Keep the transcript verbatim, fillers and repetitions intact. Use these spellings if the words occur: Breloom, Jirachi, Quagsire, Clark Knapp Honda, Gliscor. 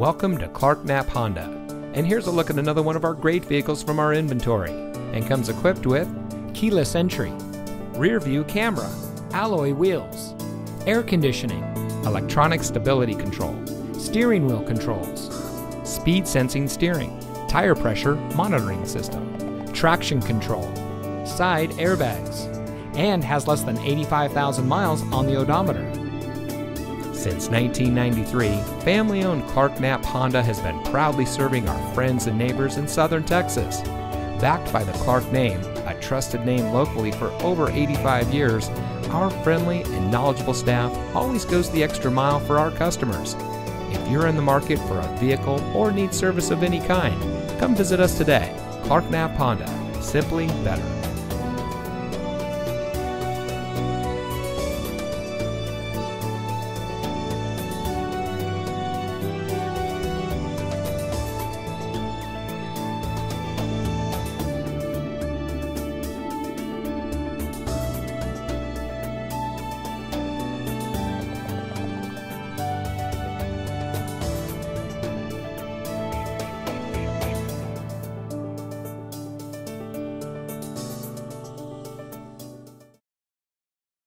Welcome to Clark Knapp Honda, and here's a look at another one of our great vehicles from our inventory, and comes equipped with keyless entry, rear view camera, alloy wheels, air conditioning, electronic stability control, steering wheel controls, speed sensing steering, tire pressure monitoring system, traction control, side airbags, and has less than eighty-five thousand miles on the odometer. Since nineteen ninety-three, family-owned Clark Knapp Honda has been proudly serving our friends and neighbors in southern Texas. Backed by the Clark name, a trusted name locally for over eighty-five years, our friendly and knowledgeable staff always goes the extra mile for our customers. If you're in the market for a vehicle or need service of any kind, come visit us today. Clark Knapp Honda, simply better.